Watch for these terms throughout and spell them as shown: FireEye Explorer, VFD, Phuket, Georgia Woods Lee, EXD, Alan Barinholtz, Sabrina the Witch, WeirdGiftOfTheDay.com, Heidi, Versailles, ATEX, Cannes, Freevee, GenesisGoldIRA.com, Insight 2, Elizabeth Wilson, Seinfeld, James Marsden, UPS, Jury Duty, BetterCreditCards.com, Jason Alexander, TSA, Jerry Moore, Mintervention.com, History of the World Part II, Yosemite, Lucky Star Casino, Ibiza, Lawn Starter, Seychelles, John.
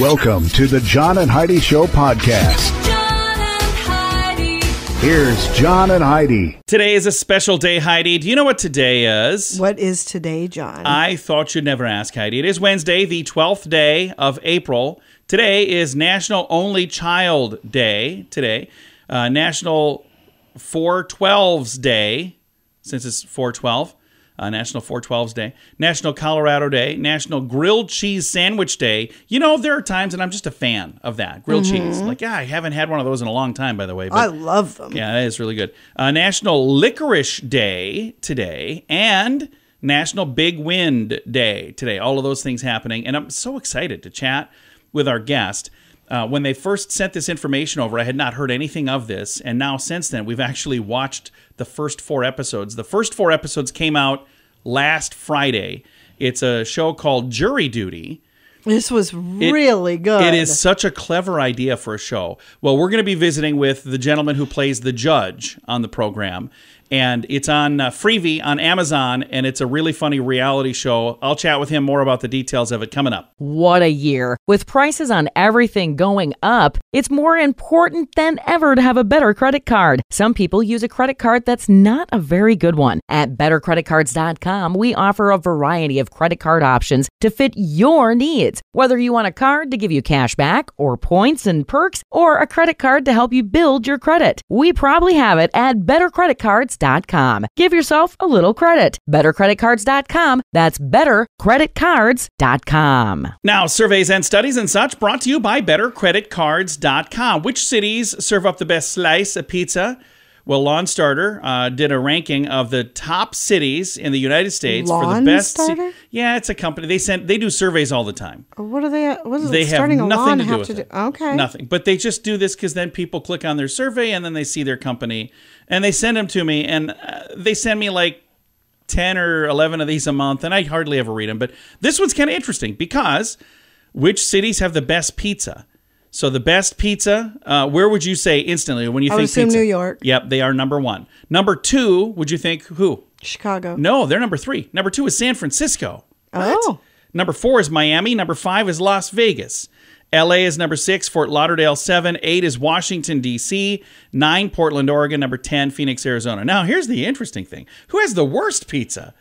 Welcome to the John and Heidi Show podcast. John and Heidi. Here's John and Heidi. Today is a special day, Heidi. Do you know what today is? What is today, John? I thought you'd never ask, Heidi. It is Wednesday, the 12th day of April. Today is National Only Child Day. Today, National 412's Day, since it's 412. National 412's Day, National Colorado Day, National Grilled Cheese Sandwich Day. You know, there are times, and I'm just a fan of that, grilled cheese. Like, yeah, I haven't had one of those in a long time, by the way. But I love them. Yeah, that is really good. National Licorice Day today, and National Big Wind Day today. All of those things happening. And I'm so excited to chat with our guest. When they first sent this information over, I had not heard anything of this. And now since then, we've actually watched the first four episodes. The first four episodes came out last Friday. It's a show called Jury Duty. This was really good. It is such a clever idea for a show. Well, we're going to be visiting with the gentleman who plays the judge on the program. And it's on Freevee on Amazon, and it's a really funny reality show. I'll chat with him more about the details of it coming up. What a year. With prices on everything going up, it's more important than ever to have a better credit card. Some people use a credit card that's not a very good one. At BetterCreditCards.com, we offer a variety of credit card options to fit your needs. Whether you want a card to give you cash back or points and perks, or a credit card to help you build your credit. We probably have it at BetterCreditCards.com. Give yourself a little credit. BetterCreditCards.com. That's BetterCreditCards.com. Now, surveys and studies and such brought to you by BetterCreditCards.com. Which cities serve up the best slice of pizza? Well, Lawn Starter did a ranking of the top cities in the United States for the best. Lawn Starter? Yeah, it's a company. They do surveys all the time. What are they? What is it? Starting a lawn have to do with it. Okay. Nothing. But they just do this because then people click on their survey and then they see their company and they send them to me, and they send me like 10 or 11 of these a month, and I hardly ever read them. But this one's kind of interesting because which cities have the best pizza? So the best pizza, where would you say instantly when you think pizza? I would assume New York. Yep, they are number one. Number two, would you think who? Chicago. No, they're number three. Number two is San Francisco. Oh. What? Number four is Miami. Number five is Las Vegas. LA is number six, Fort Lauderdale, seven. Eight is Washington, D.C. Nine, Portland, Oregon. Number 10, Phoenix, Arizona. Now, here's the interesting thing. Who has the worst pizza?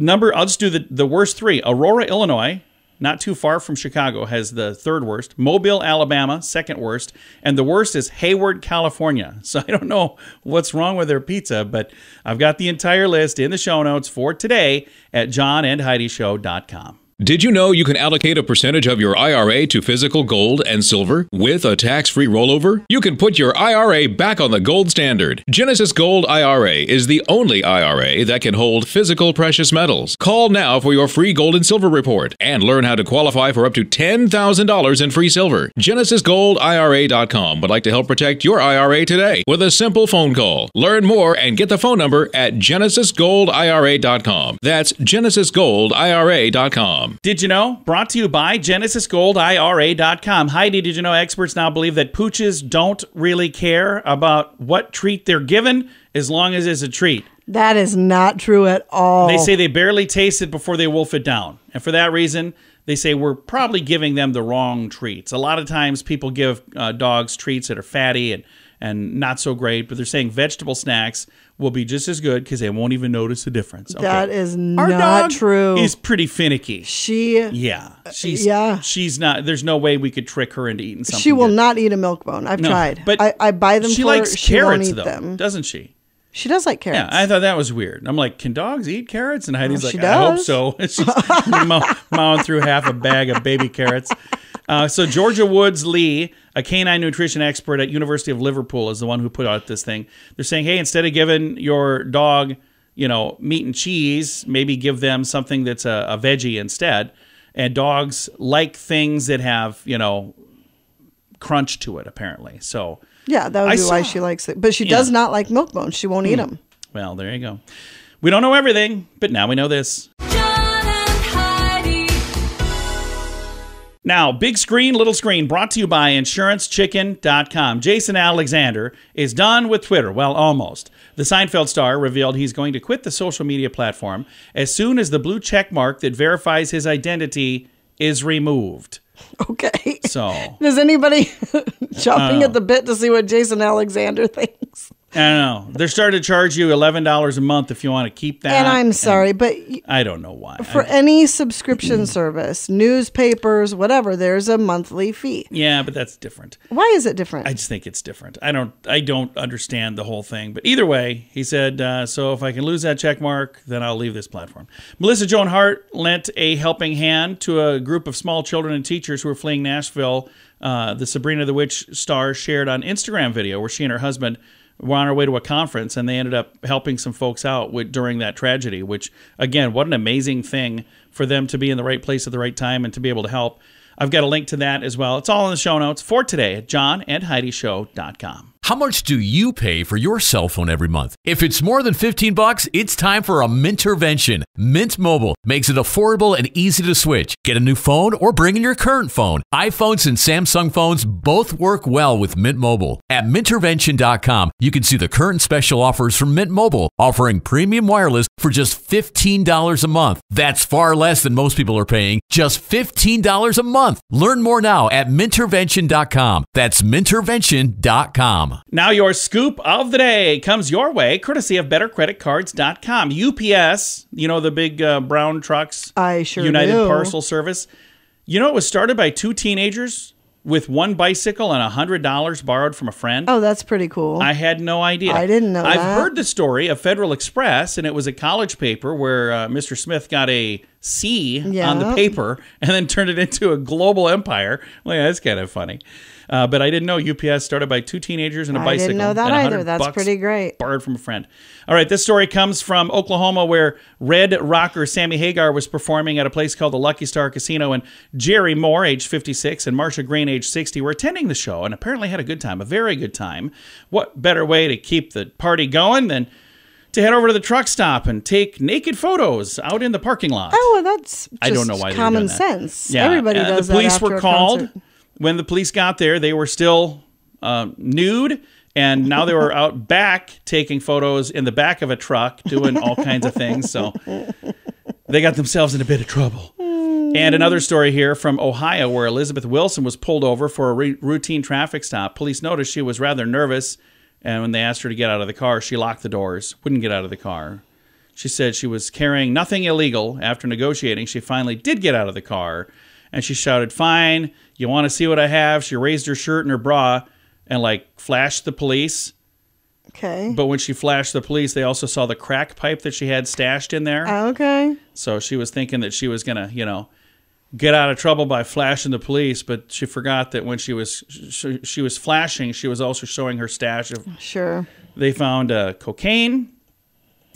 I'll just do the worst three. Aurora, Illinois. Not too far from Chicago, has the third worst. Mobile, Alabama, second worst. And the worst is Hayward, California. So I don't know what's wrong with their pizza, but I've got the entire list in the show notes for today at JohnAndHeidiShow.com. Did you know you can allocate a percentage of your IRA to physical gold and silver with a tax-free rollover? You can put your IRA back on the gold standard. Genesis Gold IRA is the only IRA that can hold physical precious metals. Call now for your free gold and silver report and learn how to qualify for up to $10,000 in free silver. GenesisGoldIRA.com would like to help protect your IRA today with a simple phone call. Learn more and get the phone number at GenesisGoldIRA.com. That's GenesisGoldIRA.com. Did you know? Brought to you by GenesisGoldIRA.com. Heidi, did you know experts now believe that pooches don't really care about what treat they're given as long as it's a treat? That is not true at all. They say they barely taste it before they wolf it down. And for that reason, they say we're probably giving them the wrong treats. A lot of times people give dogs treats that are fatty and not so great, but they're saying vegetable snacks will be just as good because they won't even notice the difference. Okay. That is not true. Our dog is pretty finicky. She's not. There's no way we could trick her into eating something. She will not eat a milk bone. I've tried, but I buy them. She likes carrots, though, doesn't she? She does like carrots. Yeah, I thought that was weird. I'm like, can dogs eat carrots? And Heidi's like, I hope so. She's mowing through half a bag of baby carrots. So Georgia Woods Lee, a canine nutrition expert at University of Liverpool, is the one who put out this thing. They're saying, hey, instead of giving your dog, you know, meat and cheese, maybe give them something that's a veggie instead. And dogs like things that have, you know, crunch to it, apparently. So yeah, that would be why she likes it. But she does not like milk bones. She won't eat them. Well, there you go. We don't know everything, but now we know this. Now, big screen, little screen, brought to you by InsuranceChicken.com. Jason Alexander is done with Twitter. Well, almost. The Seinfeld star revealed he's going to quit the social media platform as soon as the blue check mark that verifies his identity is removed. Okay. So is anybody chopping at the bit to see what Jason Alexander thinks? I don't know. They're starting to charge you $11 a month if you want to keep that. And I'm sorry, but I don't know why. For any subscription service, newspapers, whatever, there's a monthly fee. Yeah, but that's different. Why is it different? I just think it's different. I don't understand the whole thing. But either way, he said, so if I can lose that check mark, then I'll leave this platform. Melissa Joan Hart lent a helping hand to a group of small children and teachers who were fleeing Nashville. The Sabrina the Witch star shared on Instagram video where she and her husband were on our way to a conference, and they ended up helping some folks out during that tragedy, which, again, what an amazing thing for them to be in the right place at the right time and to be able to help. I've got a link to that as well. It's all in the show notes for today at JohnAndHeidiShow.com. How much do you pay for your cell phone every month? If it's more than 15 bucks, it's time for a Mintervention. Mint Mobile makes it affordable and easy to switch. Get a new phone or bring in your current phone. iPhones and Samsung phones both work well with Mint Mobile. At Mintervention.com, you can see the current special offers from Mint Mobile, offering premium wireless for just $15 a month. That's far less than most people are paying, just $15 a month. Learn more now at Mintervention.com. That's Mintervention.com. Now your scoop of the day comes your way, courtesy of BetterCreditCards.com. UPS, you know, the big brown trucks, United Parcel Service. You know, it was started by two teenagers with one bicycle and $100 borrowed from a friend. Oh, that's pretty cool. I had no idea. I didn't know that. I've heard the story of Federal Express, and it was a college paper where Mr. Smith got a C on the paper and then turned it into a global empire. Well, yeah, that's kind of funny. But I didn't know UPS started by two teenagers and a bicycle. I didn't know that either. That's pretty great. Borrowed from a friend. All right, this story comes from Oklahoma, where Red Rocker Sammy Hagar was performing at a place called the Lucky Star Casino, and Jerry Moore, age 56, and Marsha Green, age 60, were attending the show and apparently had a good time, a very good time. What better way to keep the party going than to head over to the truck stop and take naked photos out in the parking lot? Oh, well, that's just common sense. Yeah. Everybody does that. The police were called. When the police got there, they were still nude, and now they were out back taking photos in the back of a truck, doing all kinds of things. So they got themselves in a bit of trouble. And another story here from Ohio, where Elizabeth Wilson was pulled over for a routine traffic stop. Police noticed she was rather nervous, and when they asked her to get out of the car, she locked the doors, wouldn't get out of the car. She said she was carrying nothing illegal. After negotiating, she finally did get out of the car, and she shouted, "Fine, you want to see what I have?" She raised her shirt and her bra and, like, flashed the police. Okay. But when she flashed the police, they also saw the crack pipe that she had stashed in there. Okay. So she was thinking that she was going to, you know, get out of trouble by flashing the police, but she forgot that when she was flashing, she was also showing her stash of... Sure. They found cocaine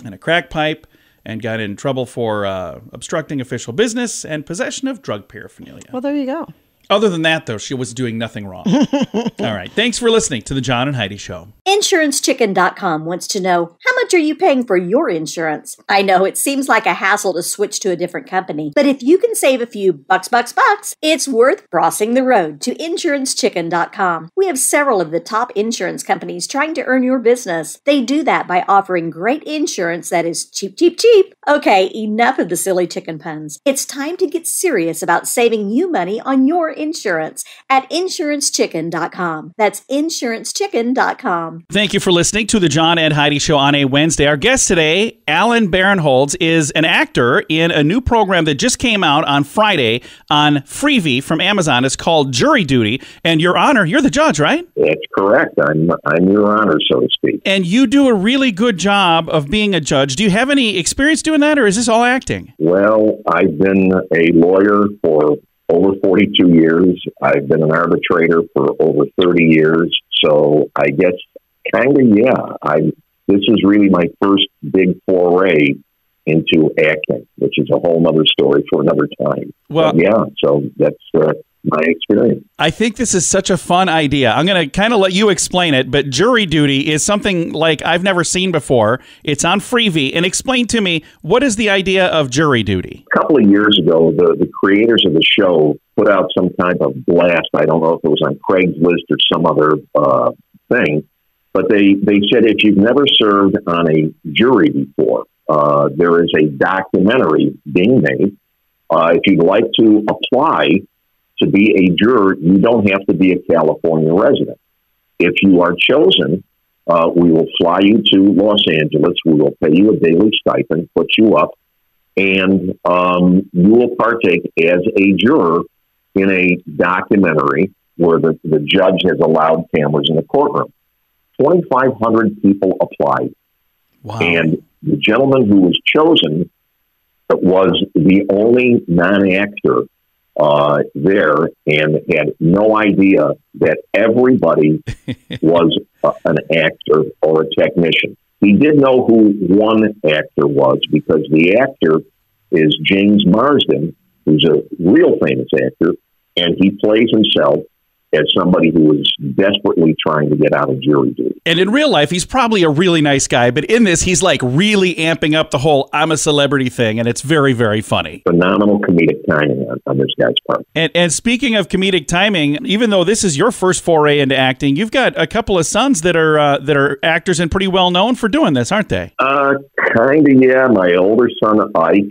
and a crack pipe, and got in trouble for obstructing official business and possession of drug paraphernalia. Well, there you go. Other than that, though, she was doing nothing wrong. All right. Thanks for listening to The John and Heidi Show. InsuranceChicken.com wants to know, how much are you paying for your insurance? I know it seems like a hassle to switch to a different company, but if you can save a few bucks, it's worth crossing the road to InsuranceChicken.com. We have several of the top insurance companies trying to earn your business. They do that by offering great insurance that is cheap, cheap, cheap. Okay, enough of the silly chicken puns. It's time to get serious about saving you money on your insurance at InsuranceChicken.com. That's InsuranceChicken.com. Thank you for listening to The John and Heidi Show on a Wednesday. Our guest today, Alan Barinholtz, is an actor in a new program that just came out on Friday on Freevee from Amazon. It's called Jury Duty. And Your Honor, you're the judge, right? That's correct. I'm Your Honor, so to speak. And you do a really good job of being a judge. Do you have any experience doing that, or is this all acting? Well, I've been a lawyer for over 42 years. I've been an arbitrator for over 30 years. So I guess kind of, yeah, this is really my first big foray into acting, which is a whole nother story for another time. Well, but yeah, so that's my experience. I think this is such a fun idea. I'm going to kind of let you explain it, but Jury Duty is something like I've never seen before. It's on Freevee. And explain to me, what is the idea of Jury Duty? A couple of years ago, the creators of the show put out some type of blast. I don't know if it was on Craigslist or some other thing, but they said, if you've never served on a jury before, there is a documentary being made. If you'd like to apply to be a juror, you don't have to be a California resident. If you are chosen, we will fly you to Los Angeles. We will pay you a daily stipend, put you up, and you will partake as a juror in a documentary where the judge has allowed cameras in the courtroom. 2,500 people applied. Wow. And the gentleman who was chosen was the only non-actor there and had no idea that everybody was an actor or a technician. He did know who one actor was because the actor is James Marsden, who's a real famous actor, and he plays himself as somebody who is desperately trying to get out of jury duty. And in real life, he's probably a really nice guy, but in this, he's like really amping up the whole I'm a celebrity thing, and it's very, very funny. Phenomenal comedic timing on this guy's part. And speaking of comedic timing, even though this is your first foray into acting, you've got a couple of sons that are actors and pretty well known for doing this, aren't they? Kind of, yeah. My older son, Ike,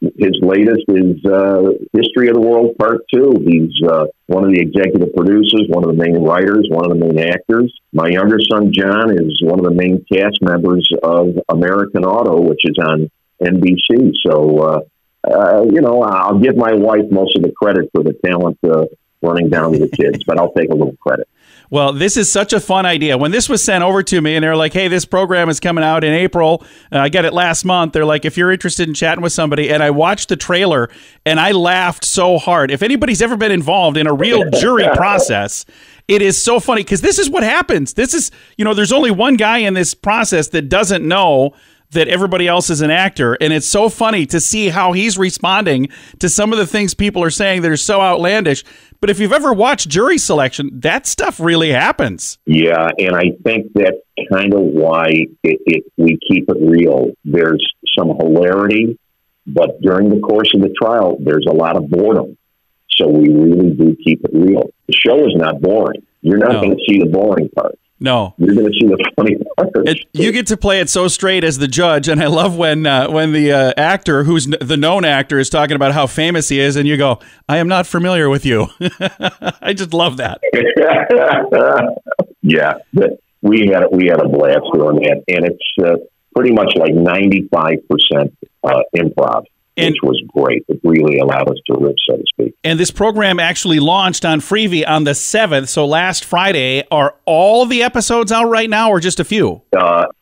his latest is History of the World Part II. He's one of the executive producers, one of the main writers, one of the main actors. My younger son, John, is one of the main cast members of American Auto, which is on NBC. So, you know, I'll give my wife most of the credit for the talent running down to the kids, but I'll take a little credit. Well, this is such a fun idea. When this was sent over to me and they're like, hey, this program is coming out in April. I got it last month. They're like, if you're interested in chatting with somebody, and I watched the trailer and I laughed so hard. If anybody's ever been involved in a real jury process, it is so funny because this is what happens. This is, you know, there's only one guy in this process that doesn't know that everybody else is an actor. And it's so funny to see how he's responding to some of the things people are saying that are so outlandish. But if you've ever watched jury selection, that stuff really happens. Yeah, and I think that's kind of why we keep it real. There's some hilarity, but during the course of the trial, there's a lot of boredom. So we really do keep it real. The show is not boring. You're not going to see the boring part. No, you're going to see the funny part. You get to play it so straight as the judge, and I love when the actor, who's the known actor, is talking about how famous he is, and you go, "I am not familiar with you." I just love that. Yeah, we had a blast doing that, and it's pretty much like 95% improv. Which was great. It really allowed us to live, so to speak. And this program actually launched on Freevee on the 7th, so last Friday. Are all the episodes out right now or just a few?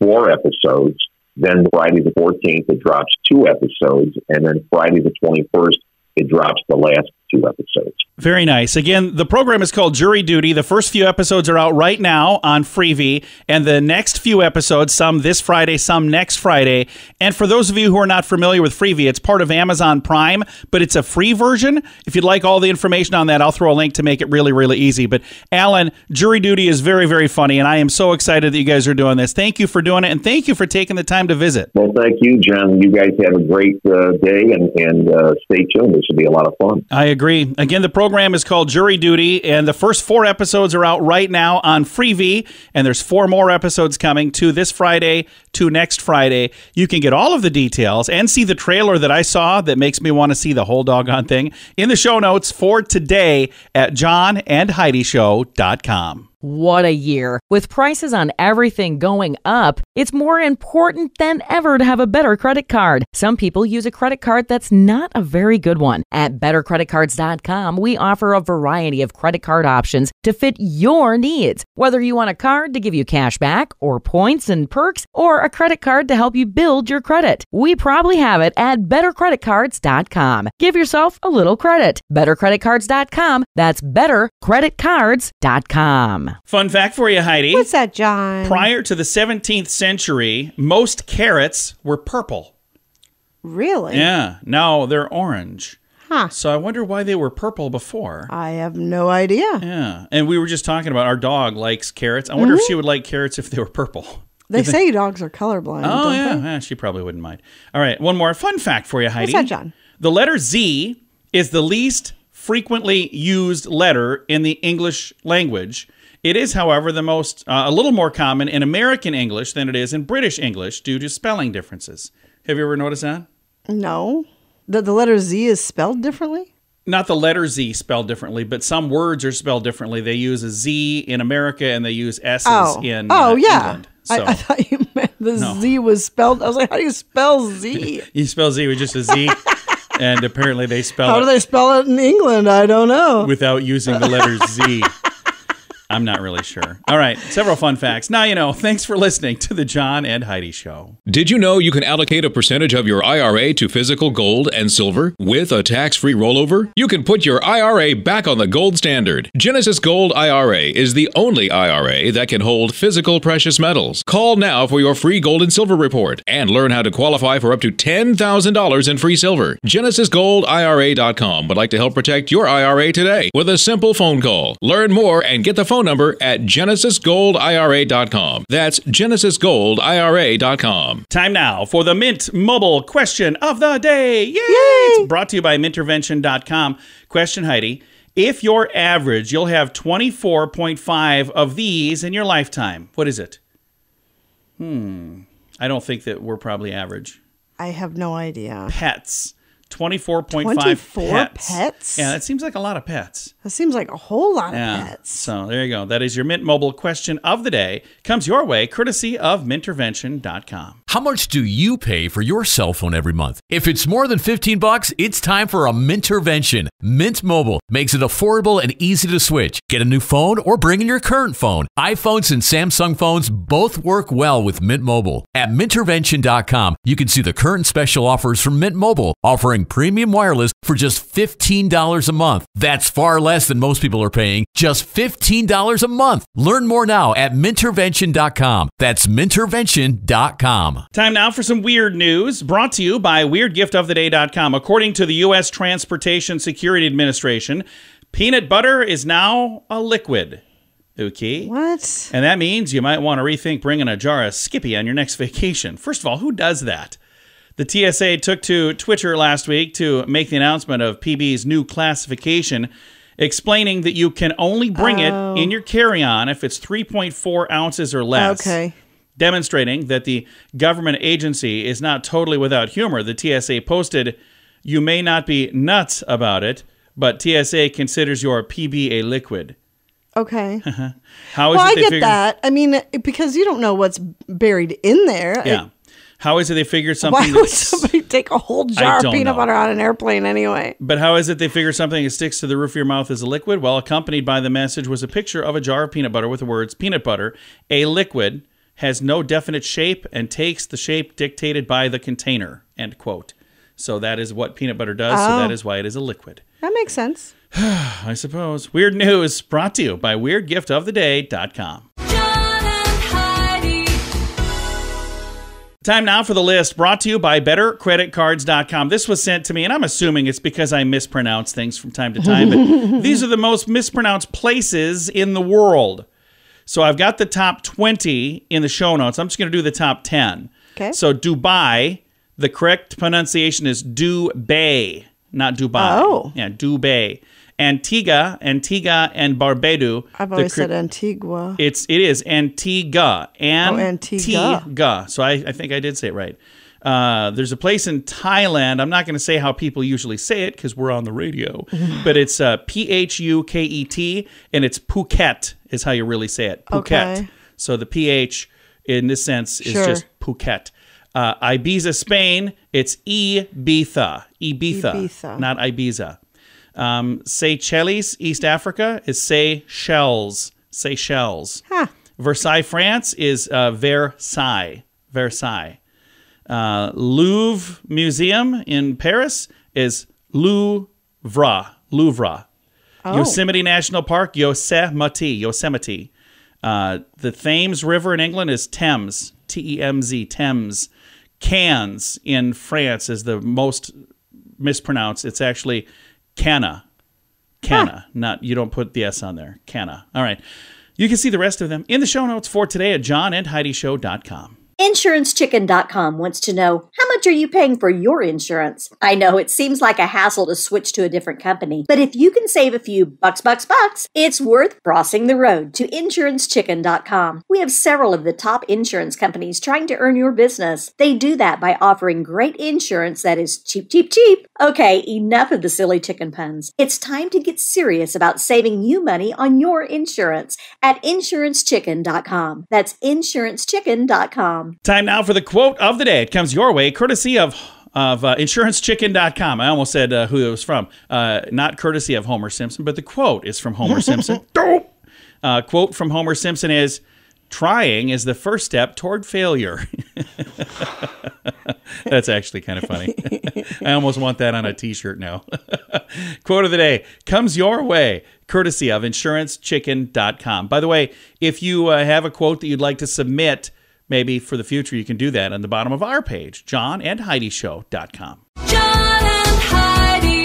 4 episodes. Then Friday the 14th, it drops 2 episodes. And then Friday the 21st, it drops the last 2 episodes. Very nice. Again, the program is called Jury Duty. The first few episodes are out right now on Freevee, and the next few episodes, some this Friday, some next Friday. And for those of you who are not familiar with Freevee, it's part of Amazon Prime, but it's a free version. If you'd like all the information on that, I'll throw a link to make it really, really easy. But Alan, Jury Duty is very, very funny, and I am so excited that you guys are doing this. Thank you for doing it, and thank you for taking the time to visit. Well, thank you, John. You guys have a great day, and stay tuned. This will be a lot of fun. I agree. Again, the program is called Jury Duty, and the first 4 episodes are out right now on Freevee, and there's 4 more episodes coming, 2 this Friday, 2 next Friday. You can get all of the details and see the trailer that I saw that makes me want to see the whole doggone thing in the show notes for today at JohnAndHeidiShow.com. What a year. With prices on everything going up, it's more important than ever to have a better credit card. Some people use a credit card that's not a very good one. At BetterCreditCards.com, we offer a variety of credit card options to fit your needs. Whether you want a card to give you cash back or points and perks, or a credit card to help you build your credit, we probably have it at BetterCreditCards.com. Give yourself a little credit. BetterCreditCards.com. That's BetterCreditCards.com. Fun fact for you, Heidi. What's that, John? Prior to the 17th century, most carrots were purple. Really? Yeah. Now they're orange. Huh. So I wonder why they were purple before. I have no idea. Yeah. And we were just talking about our dog likes carrots. I wonder if she would like carrots if they were purple. They say dogs are colorblind. Oh, don't they? She probably wouldn't mind. All right. One more fun fact for you, Heidi. What's that, John? The letter Z is the least frequently used letter in the English language. It is, however, the most a little more common in American English than it is in British English due to spelling differences. Have you ever noticed that? No. The letter Z is spelled differently? not the letter Z spelled differently, but some words are spelled differently. They use a Z in America and they use S's in England. So. I thought you meant Z was spelled. I was like, how do you spell Z? You spell Z with just a Z. And apparently they spell it. How do they spell it in England? I don't know. Without using the letter Z. I'm not really sure. All right, several fun facts. Now you know. Thanks for listening to The John and Heidi Show. Did you know you can allocate a percentage of your IRA to physical gold and silver with a tax-free rollover? You can put your IRA back on the gold standard. Genesis Gold IRA is the only IRA that can hold physical precious metals. Call now for your free gold and silver report and learn how to qualify for up to $10,000 in free silver. GenesisGoldIRA.com would like to help protect your IRA today with a simple phone call. Learn more and get the phone number at GenesisGoldIRA.com. That's GenesisGoldIRA.com. Time now for the Mint Mobile Question of the Day. Yay! It's brought to you by Mintervention.com. Question, Heidi. If you're average, you'll have 24.5 of these in your lifetime. What is it? I don't think that we're probably average. I have no idea. Pets. 24.5 pets. Yeah, that seems like a lot of pets. That seems like a whole lot of pets. So there you go. That is your Mint Mobile question of the day. Comes your way courtesy of Mintervention.com. How much do you pay for your cell phone every month? If it's more than $15, it's time for a Mintervention. Mint Mobile makes it affordable and easy to switch. Get a new phone or bring in your current phone. iPhones and Samsung phones both work well with Mint Mobile. At Mintervention.com, you can see the current special offers from Mint Mobile, offering premium wireless for just $15 a month. That's far less than most people are paying, just $15 a month. Learn more now at Mintervention.com. That's Mintervention.com. Time now for some weird news, brought to you by WeirdGiftOfTheDay.com. According to the U.S. Transportation Security Administration, peanut butter is now a liquid. Okay. What? And that means you might want to rethink bringing a jar of Skippy on your next vacation. First of all, who does that? The TSA took to Twitter last week to make the announcement of PB's new classification, explaining that you can only bring it in your carry-on if it's 3.4 ounces or less, demonstrating that the government agency is not totally without humor. The TSA posted, "You may not be nuts about it, but TSA considers your PB a liquid." Okay. How is it they figured that. I mean, because you don't know what's buried in there. Yeah. How is it they figured something? Why would somebody take a whole jar of peanut butter on an airplane anyway? But how is it they figure something that sticks to the roof of your mouth is a liquid? Well, accompanied by the message was a picture of a jar of peanut butter with the words, "Peanut butter, a liquid, has no definite shape and takes the shape dictated by the container," end quote. So that is what peanut butter does. So that is why it is a liquid. That makes sense. I suppose. Weird news brought to you by WeirdGiftOfTheDay.com. Time now for the list brought to you by BetterCreditCards.com. This was sent to me, and I'm assuming it's because I mispronounce things from time to time, but these are the most mispronounced places in the world. So I've got the top 20 in the show notes. I'm just going to do the top 10. Okay. So Dubai, the correct pronunciation is Dubai, not Dubai. Oh. Yeah, Dubai. Antigua and Barbuda. I've always said Antigua. It is Antigua. Antigua. So I think I did say it right. There's a place in Thailand. I'm not going to say how people usually say it because we're on the radio. But it's Phuket, and it's Phuket is how you really say it. Phuket. Okay. So the PH in this sense is just Phuket. Ibiza, Spain. It's Ibiza. Ibiza. Not Ibiza. Seychelles, East Africa, is Seychelles. Seychelles. Huh. Versailles, France, is Versailles. Versailles. Louvre Museum in Paris is Louvre. Louvre. Oh. Yosemite National Park, Yosemite. Yosemite. The Thames River in England is Thames. T-E-M-Z. Thames. Cannes in France is the most mispronounced. It's actually Canna, not, you don't put the S on there. Canna. All right. You can see the rest of them in the show notes for today at JohnAndHeidiShow.com. InsuranceChicken.com wants to know, how much are you paying for your insurance? I know it seems like a hassle to switch to a different company, but if you can save a few bucks, it's worth crossing the road to InsuranceChicken.com. We have several of the top insurance companies trying to earn your business. They do that by offering great insurance that is cheap, cheap, cheap. Okay, enough of the silly chicken puns. It's time to get serious about saving you money on your insurance at InsuranceChicken.com. That's InsuranceChicken.com. Time now for the quote of the day. It comes your way courtesy of InsuranceChicken.com. I almost said who it was from. Not courtesy of Homer Simpson, but the quote is from Homer Simpson. Dope! Quote from Homer Simpson is, "Trying is the first step toward failure." That's actually kind of funny. I almost want that on a t-shirt now. Quote of the day comes your way courtesy of InsuranceChicken.com. By the way, if you have a quote that you'd like to submit, maybe for the future, you can do that on the bottom of our page, JohnAndHeidiShow.com. John and Heidi.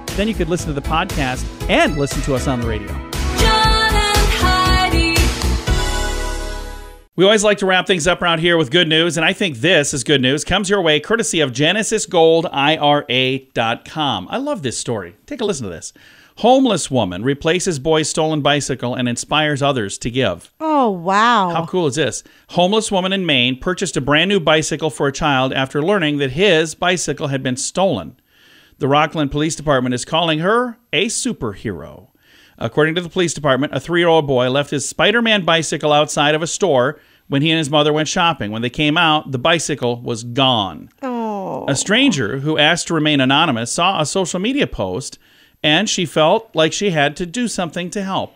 Then you could listen to the podcast and listen to us on the radio. John and Heidi. We always like to wrap things up around here with good news, and I think this is good news. Comes your way courtesy of GenesisGoldIRA.com. I love this story. Take a listen to this. Homeless woman replaces boy's stolen bicycle and inspires others to give. Oh, wow. How cool is this? Homeless woman in Maine purchased a brand new bicycle for a child after learning that his bicycle had been stolen. The Rockland Police Department is calling her a superhero. According to the police department, a 3-year-old boy left his Spider-Man bicycle outside of a store when he and his mother went shopping. When they came out, the bicycle was gone. Oh. A stranger who asked to remain anonymous saw a social media post, and she felt like she had to do something to help.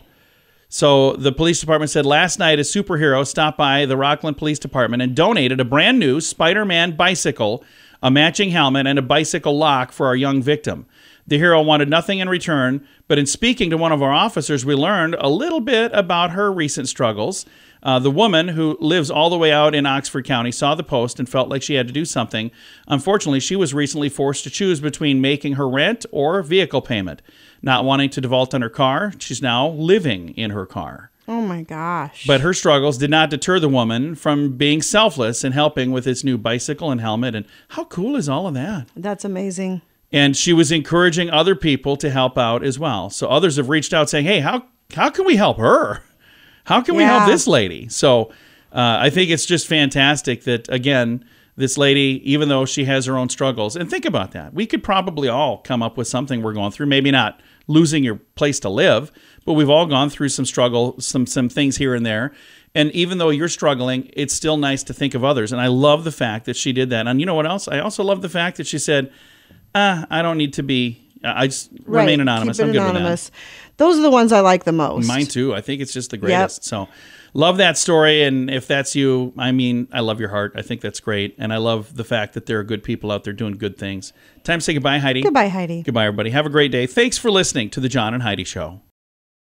So the police department said last night a superhero stopped by the Rockland Police Department and donated a brand new Spider-Man bicycle, a matching helmet, and a bicycle lock for our young victim. The hero wanted nothing in return, but in speaking to one of our officers, we learned a little bit about her recent struggles. The woman, who lives all the way out in Oxford County, saw the post and felt like she had to do something. Unfortunately, she was recently forced to choose between making her rent or vehicle payment. Not wanting to default on her car, she's now living in her car. Oh, my gosh. But her struggles did not deter the woman from being selfless and helping with this new bicycle and helmet. And how cool is all of that? That's amazing. And she was encouraging other people to help out as well. So others have reached out saying, hey, how can we help her? How can we help this lady? So I think it's just fantastic that, again, this lady, even though she has her own struggles, and think about that. We could probably all come up with something we're going through. Maybe not losing your place to live, but we've all gone through some struggle, some things here and there. And even though you're struggling, it's still nice to think of others. And I love the fact that she did that. And you know what else? I also love the fact that she said, I don't need to be... I just remain anonymous. I'm good with that. Those are the ones I like the most. Mine too. I think it's just the greatest. Yep. So love that story. And if that's you, I mean, I love your heart. I think that's great. And I love the fact that there are good people out there doing good things. Time to say goodbye, Heidi. Goodbye, Heidi. Goodbye, everybody. Have a great day. Thanks for listening to The John and Heidi Show.